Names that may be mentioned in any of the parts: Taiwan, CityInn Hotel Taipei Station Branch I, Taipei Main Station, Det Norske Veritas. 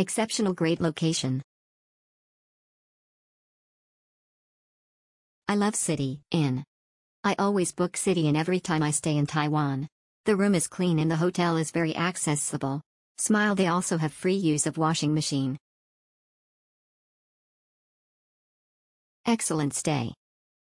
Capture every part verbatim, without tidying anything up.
Exceptional great location. I love City Inn. I always book City Inn every time I stay in Taiwan. The room is clean and the hotel is very accessible. Smile they also have free use of washing machine. Excellent stay.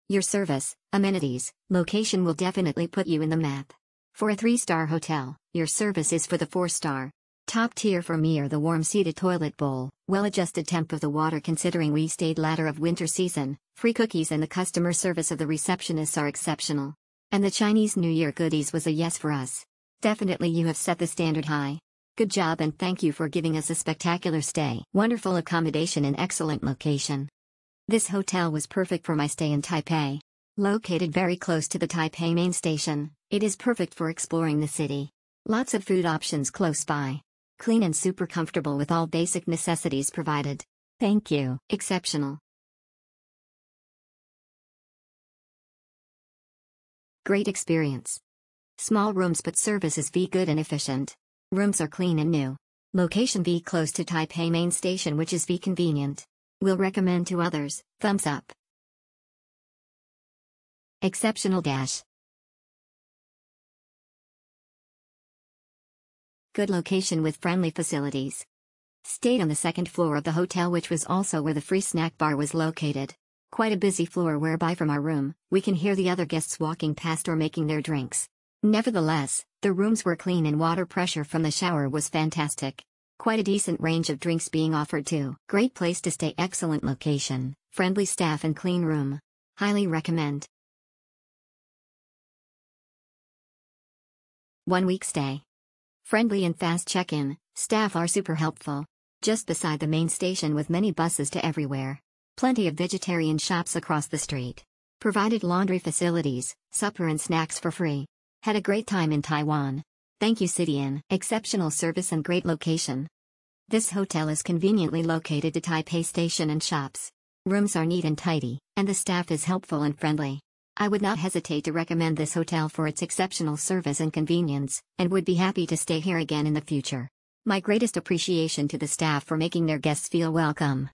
Your service, amenities, location will definitely put you in the map. For a three-star hotel, your service is for the four-star. Top tier for me are the warm-seated toilet bowl, well-adjusted temp of the water considering we stayed latter of winter season, free cookies and the customer service of the receptionists are exceptional. And the Chinese New Year goodies was a yes for us. Definitely you have set the standard high. Good job and thank you for giving us a spectacular stay. Wonderful accommodation and excellent location. This hotel was perfect for my stay in Taipei. Located very close to the Taipei Main Station, it is perfect for exploring the city. Lots of food options close by. Clean and super comfortable with all basic necessities provided. Thank you. Exceptional. Great experience. Small rooms but service is very good and efficient. Rooms are clean and new. Location very close to Taipei Main Station which is very convenient. Will recommend to others, thumbs up. Exceptional dash. Good location with friendly facilities. Stayed on the second floor of the hotel which was also where the free snack bar was located. Quite a busy floor whereby from our room, we can hear the other guests walking past or making their drinks. Nevertheless, the rooms were clean and water pressure from the shower was fantastic. Quite a decent range of drinks being offered too. Great place to stay, excellent location, friendly staff and clean room. Highly recommend. One week stay. Friendly and fast check-in, staff are super helpful. Just beside the main station with many buses to everywhere. Plenty of vegetarian shops across the street. Provided laundry facilities, supper and snacks for free. Had a great time in Taiwan. Thank you City Inn. Exceptional service and great location. This hotel is conveniently located to Taipei Station and shops. Rooms are neat and tidy, and the staff is helpful and friendly. I would not hesitate to recommend this hotel for its exceptional service and convenience, and would be happy to stay here again in the future. My greatest appreciation to the staff for making their guests feel welcome.